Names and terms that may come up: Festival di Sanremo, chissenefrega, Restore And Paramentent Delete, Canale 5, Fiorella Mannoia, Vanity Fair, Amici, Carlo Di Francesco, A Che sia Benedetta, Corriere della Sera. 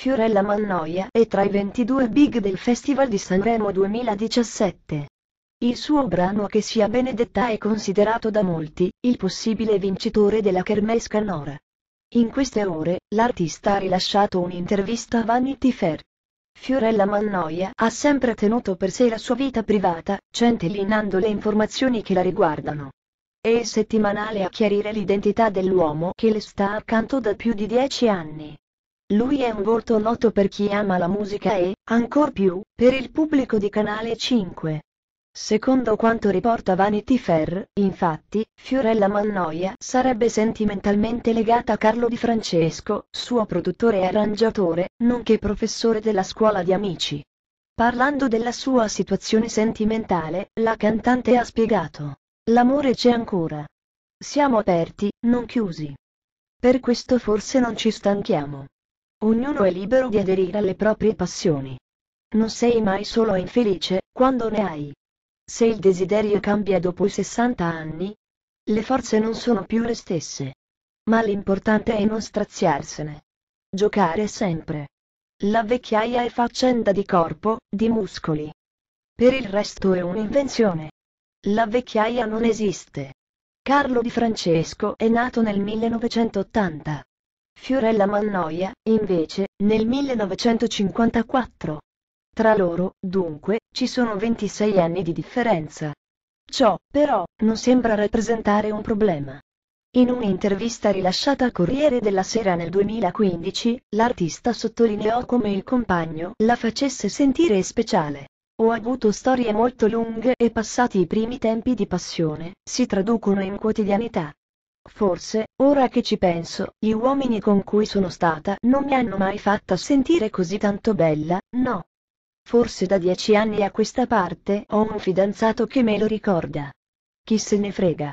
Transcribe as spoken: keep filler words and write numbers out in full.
Fiorella Mannoia è tra i ventidue big del Festival di Sanremo duemiladiciassette. Il suo brano A Che sia Benedetta è considerato da molti il possibile vincitore della Kermesse Canora. In queste ore, l'artista ha rilasciato un'intervista a Vanity Fair. Fiorella Mannoia ha sempre tenuto per sé la sua vita privata, centellinando le informazioni che la riguardano. È il settimanale a chiarire l'identità dell'uomo che le sta accanto da più di dieci anni. Lui è un volto noto per chi ama la musica e, ancor più, per il pubblico di Canale cinque. Secondo quanto riporta Vanity Fair, infatti, Fiorella Mannoia sarebbe sentimentalmente legata a Carlo Di Francesco, suo produttore e arrangiatore, nonché professore della scuola di Amici. Parlando della sua situazione sentimentale, la cantante ha spiegato: "L'amore c'è ancora. Siamo aperti, non chiusi. Per questo forse non ci stanchiamo. Ognuno è libero di aderire alle proprie passioni. Non sei mai solo infelice, quando ne hai. Se il desiderio cambia dopo i sessanta anni, le forze non sono più le stesse. Ma l'importante è non straziarsene. Giocare sempre. La vecchiaia è faccenda di corpo, di muscoli. Per il resto è un'invenzione. La vecchiaia non esiste." Carlo Di Francesco è nato nel millenovecentottanta. Fiorella Mannoia, invece, nel millenovecentocinquantaquattro. Tra loro, dunque, ci sono ventisei anni di differenza. Ciò, però, non sembra rappresentare un problema. In un'intervista rilasciata a Corriere della Sera nel duemilaquindici, l'artista sottolineò come il compagno la facesse sentire speciale. "Ho avuto storie molto lunghe e passati i primi tempi di passione, si traducono in quotidianità. Forse, ora che ci penso, gli uomini con cui sono stata non mi hanno mai fatta sentire così tanto bella, no. Forse da dieci anni a questa parte ho un fidanzato che me lo ricorda. Chi se ne frega."